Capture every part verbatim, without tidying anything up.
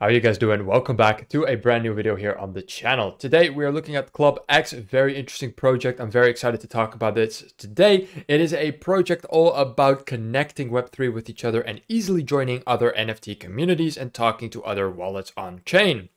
How are you guys doing? Welcome back to a brand new video here on the channel. Today we are looking at KlubX, very interesting project. I'm very excited to talk about this today. It is a project all about connecting web three with each other and easily joining other N F T communities and talking to other wallets on chain.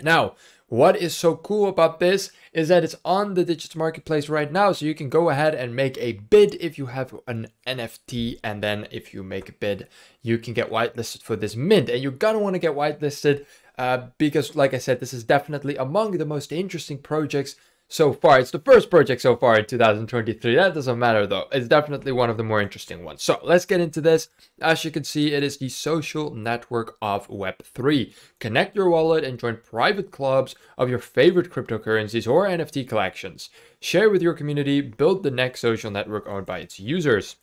Now, what is so cool about this is that it's on the digital marketplace right now, so you can go ahead and make a bid if you have an N F T, and then if you make a bid, you can get whitelisted for this mint. And you're gonna want to get whitelisted uh, because, like I said, this is definitely among the most interesting projects so far. It's the first project so far in two thousand twenty-three. That doesn't matter though. It's definitely one of the more interesting ones. So let's get into this. As you can see, it is the social network of web three. Connect your wallet and join private clubs of your favorite cryptocurrencies or N F T collections. Share with your community, build the next social network owned by its users.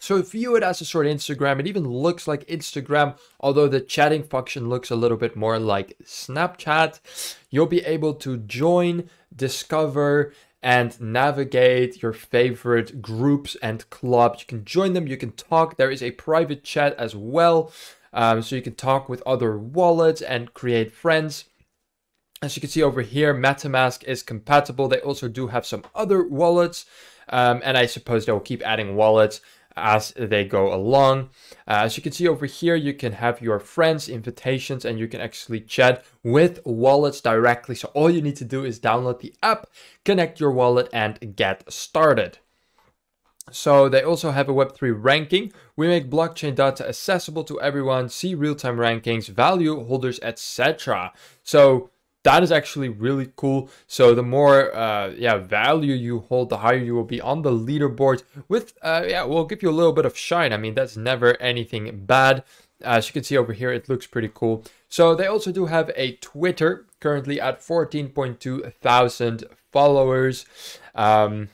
So view it as a sort of Instagram. It even looks like Instagram, although the chatting function looks a little bit more like Snapchat. You'll be able to join, discover, and navigate your favorite groups and clubs. You can join them, you can talk. There is a private chat as well. Um, so you can talk with other wallets and create friends. As you can see over here, MetaMask is compatible. They also do have some other wallets. Um, and I suppose they'll keep adding wallets as they go along. Uh, as you can see over here, you can have your friends invitations, and you can actually chat with wallets directly. So all you need to do is download the app, connect your wallet, and get started. So they also have a web three ranking. We make blockchain data accessible to everyone, see real-time rankings, value holders, et cetera. So that is actually really cool. So the more uh, yeah value you hold, the higher you will be on the leaderboard. With uh, yeah, we'll give you a little bit of shine. I mean, that's never anything bad. As you can see over here, it looks pretty cool. So they also do have a Twitter, currently at fourteen point two thousand followers. Um,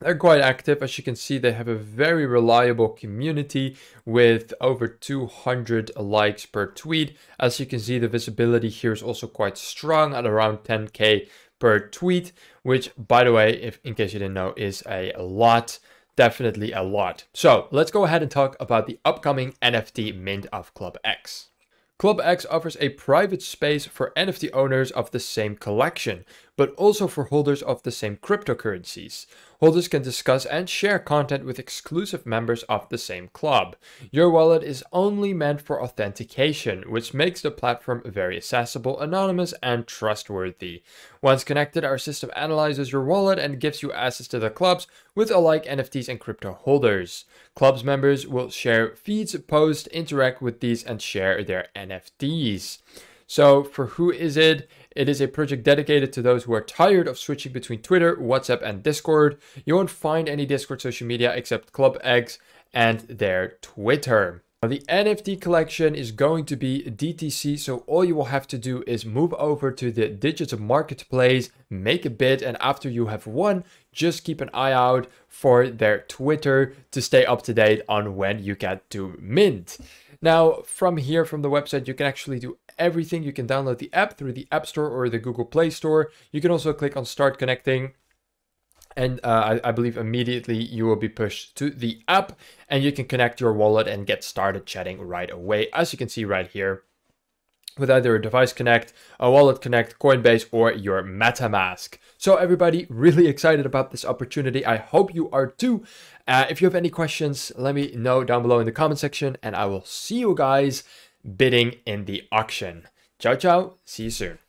They're quite active. As you can see, they have a very reliable community with over two hundred likes per tweet. As you can see, the visibility here is also quite strong at around ten K per tweet, which, by the way, if in case you didn't know, is a lot. Definitely a lot. So let's go ahead and talk about the upcoming N F T mint of KlubX. KlubX offers a private space for N F T owners of the same collection, but also for holders of the same cryptocurrencies. Holders can discuss and share content with exclusive members of the same club. Your wallet is only meant for authentication, which makes the platform very accessible, anonymous, and trustworthy. Once connected, our system analyzes your wallet and gives you access to the clubs with alike N F Ts and crypto holders. Clubs members will share feeds, post, interact with these, and share their N F Ts. So for who is it? It is a project dedicated to those who are tired of switching between Twitter, WhatsApp, and Discord. You won't find any Discord social media except KlubX and their Twitter. Now, the N F T collection is going to be D T C, so all you will have to do is move over to the digital marketplace, make a bid, and after you have won, just keep an eye out for their Twitter to stay up to date on when you get to mint. Now, from here, from the website, you can actually do everything. You can download the app through the App Store or the Google Play Store. You can also click on Start Connecting. And uh, I, I believe immediately you will be pushed to the app, and you can connect your wallet and get started chatting right away, as you can see right here, with either a Device Connect, a Wallet Connect, Coinbase, or your MetaMask. So everybody, really excited about this opportunity. I hope you are too. Uh, if you have any questions, let me know down below in the comment section, and I will see you guys bidding in the auction. Ciao, ciao. See you soon.